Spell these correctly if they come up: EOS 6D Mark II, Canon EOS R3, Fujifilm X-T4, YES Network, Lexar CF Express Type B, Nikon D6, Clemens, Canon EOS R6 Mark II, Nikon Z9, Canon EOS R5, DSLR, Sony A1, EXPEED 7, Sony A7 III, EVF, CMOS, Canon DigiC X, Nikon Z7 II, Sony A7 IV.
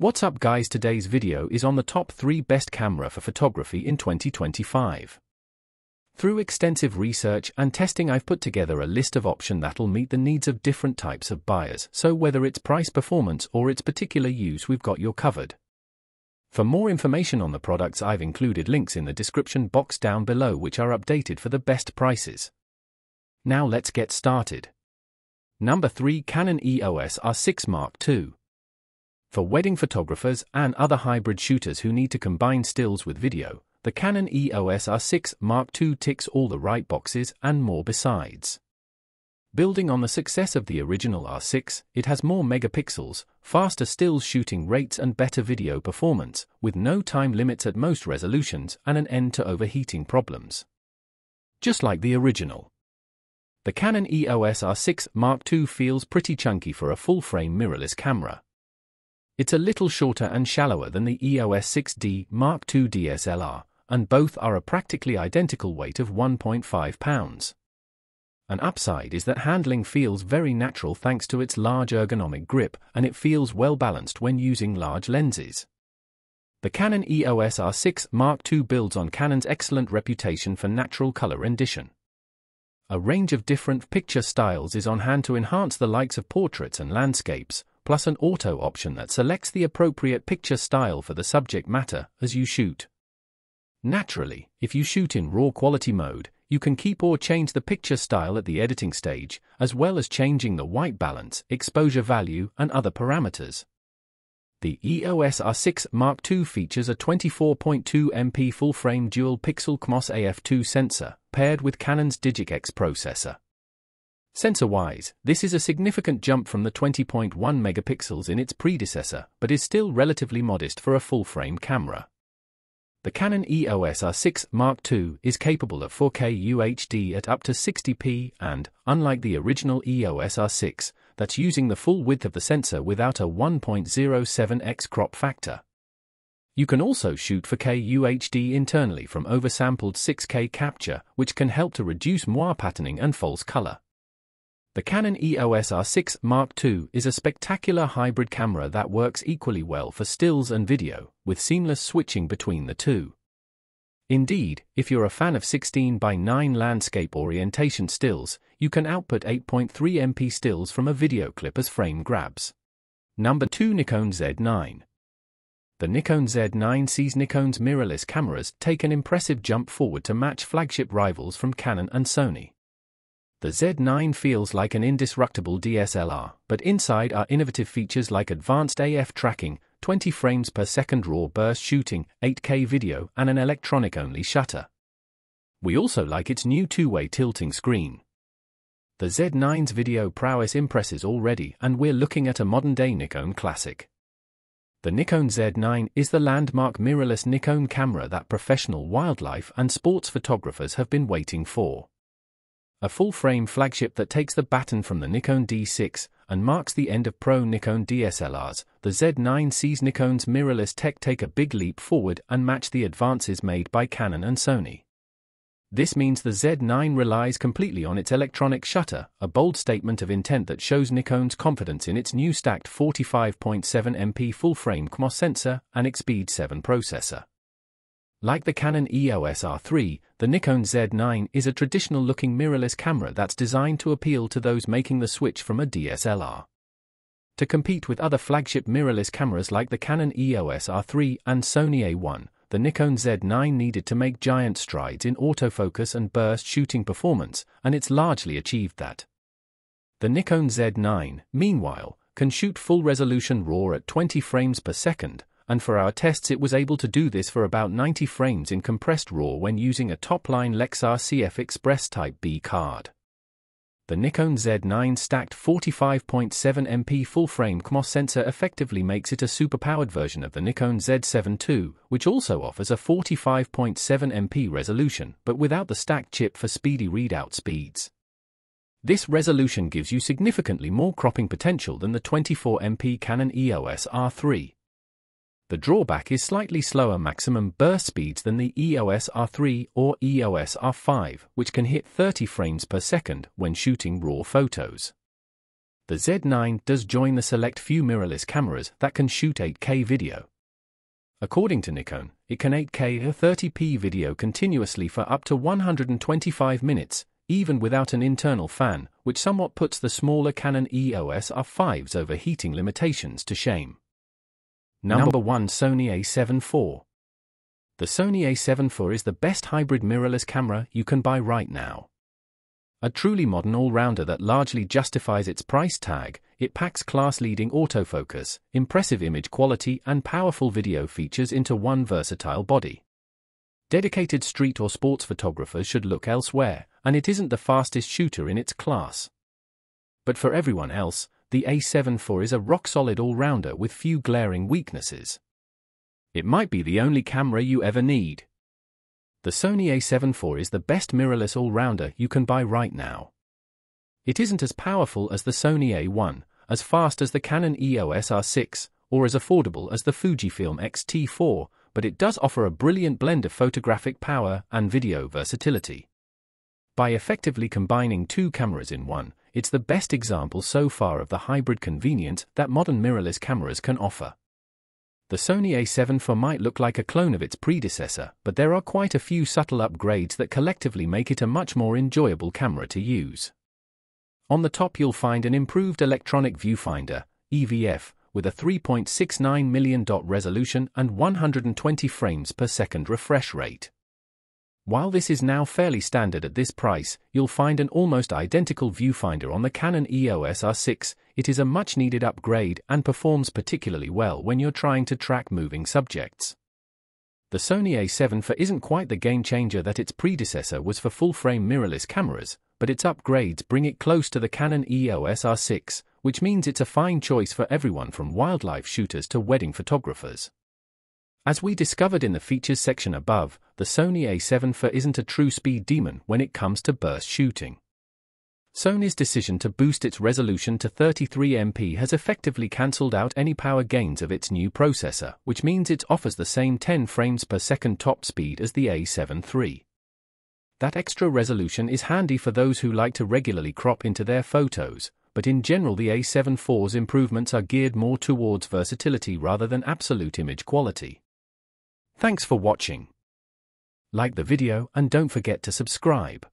What's up guys, today's video is on the top 3 best camera for photography in 2025. Through extensive research and testing, I've put together a list of options that'll meet the needs of different types of buyers, so whether it's price, performance or its particular use, we've got you covered. For more information on the products, I've included links in the description box down below which are updated for the best prices. Now let's get started. Number 3, Canon EOS R6 Mark II. For wedding photographers and other hybrid shooters who need to combine stills with video, the Canon EOS R6 Mark II ticks all the right boxes and more besides. Building on the success of the original R6, it has more megapixels, faster still shooting rates and better video performance, with no time limits at most resolutions and an end to overheating problems. Just like the original, the Canon EOS R6 Mark II feels pretty chunky for a full-frame mirrorless camera. It's a little shorter and shallower than the EOS 6D Mark II DSLR, and both are a practically identical weight of 1.5 pounds. An upside is that handling feels very natural thanks to its large ergonomic grip, and it feels well balanced when using large lenses. The Canon EOS R6 Mark II builds on Canon's excellent reputation for natural color rendition. A range of different picture styles is on hand to enhance the likes of portraits and landscapes, plus an auto option that selects the appropriate picture style for the subject matter as you shoot. Naturally, if you shoot in raw quality mode, you can keep or change the picture style at the editing stage, as well as changing the white balance, exposure value, and other parameters. The EOS R6 Mark II features a 24.2MP full-frame dual-pixel CMOS AF2 sensor, paired with Canon's DigiC X processor. Sensor-wise, this is a significant jump from the 20.1 megapixels in its predecessor, but is still relatively modest for a full-frame camera. The Canon EOS R6 Mark II is capable of 4K UHD at up to 60p and, unlike the original EOS R6, that's using the full width of the sensor without a 1.07x crop factor. You can also shoot 4K UHD internally from oversampled 6K capture, which can help to reduce moire patterning and false color. The Canon EOS R6 Mark II is a spectacular hybrid camera that works equally well for stills and video, with seamless switching between the two. Indeed, if you're a fan of 16:9 landscape orientation stills, you can output 8.3MP stills from a video clip as frame grabs. Number 2, Nikon Z9. The Nikon Z9 sees Nikon's mirrorless cameras take an impressive jump forward to match flagship rivals from Canon and Sony. The Z9 feels like an indestructible DSLR, but inside are innovative features like advanced AF tracking, 20 frames per second raw burst shooting, 8K video and an electronic-only shutter. We also like its new two-way tilting screen. The Z9's video prowess impresses already, and we're looking at a modern-day Nikon classic. The Nikon Z9 is the landmark mirrorless Nikon camera that professional wildlife and sports photographers have been waiting for. A full-frame flagship that takes the baton from the Nikon D6 and marks the end of pro Nikon DSLRs, the Z9 sees Nikon's mirrorless tech take a big leap forward and match the advances made by Canon and Sony. This means the Z9 relies completely on its electronic shutter, a bold statement of intent that shows Nikon's confidence in its new stacked 45.7MP full-frame CMOS sensor and EXPEED 7 processor. Like the Canon EOS R3, the Nikon Z9 is a traditional-looking mirrorless camera that's designed to appeal to those making the switch from a DSLR. To compete with other flagship mirrorless cameras like the Canon EOS R3 and Sony A1, the Nikon Z9 needed to make giant strides in autofocus and burst shooting performance, and it's largely achieved that. The Nikon Z9, meanwhile, can shoot full-resolution RAW at 20 frames per second, and for our tests it was able to do this for about 90 frames in compressed RAW when using a top-line Lexar CF Express Type B card. The Nikon Z9 stacked 45.7MP full-frame CMOS sensor effectively makes it a super-powered version of the Nikon Z7 II, which also offers a 45.7MP resolution but without the stacked chip for speedy readout speeds. This resolution gives you significantly more cropping potential than the 24MP Canon EOS R3. The drawback is slightly slower maximum burst speeds than the EOS R3 or EOS R5, which can hit 30 frames per second when shooting raw photos. the Z9 does join the select few mirrorless cameras that can shoot 8K video. According to Nikon, it can 8K or 30p video continuously for up to 125 minutes, even without an internal fan, which somewhat puts the smaller Canon EOS R5's overheating limitations to shame. Number 1, Sony A7 IV. The Sony A7 IV is the best hybrid mirrorless camera you can buy right now. A truly modern all-rounder that largely justifies its price tag, it packs class-leading autofocus, impressive image quality and powerful video features into one versatile body. Dedicated street or sports photographers should look elsewhere, and it isn't the fastest shooter in its class. But for everyone else, the A7 IV is a rock-solid all-rounder with few glaring weaknesses. It might be the only camera you ever need. The Sony A7 IV is the best mirrorless all-rounder you can buy right now. It isn't as powerful as the Sony A1, as fast as the Canon EOS R6, or as affordable as the Fujifilm X-T4, but it does offer a brilliant blend of photographic power and video versatility. By effectively combining two cameras in one, it's the best example so far of the hybrid convenience that modern mirrorless cameras can offer. The Sony A7 IV might look like a clone of its predecessor, but there are quite a few subtle upgrades that collectively make it a much more enjoyable camera to use. On the top you'll find an improved electronic viewfinder, EVF, with a 3.69 million dot resolution and 120 frames per second refresh rate. While this is now fairly standard at this price, you'll find an almost identical viewfinder on the Canon EOS R6. It is a much-needed upgrade and performs particularly well when you're trying to track moving subjects. The Sony A7 IV isn't quite the game-changer that its predecessor was for full-frame mirrorless cameras, but its upgrades bring it close to the Canon EOS R6, which means it's a fine choice for everyone from wildlife shooters to wedding photographers. As we discovered in the features section above, the Sony A7 IV isn't a true speed demon when it comes to burst shooting. Sony's decision to boost its resolution to 33MP has effectively cancelled out any power gains of its new processor, which means it offers the same 10 frames per second top speed as the A7 III. That extra resolution is handy for those who like to regularly crop into their photos, but in general the A7 IV's improvements are geared more towards versatility rather than absolute image quality. Thanks for watching. Like the video and don't forget to subscribe.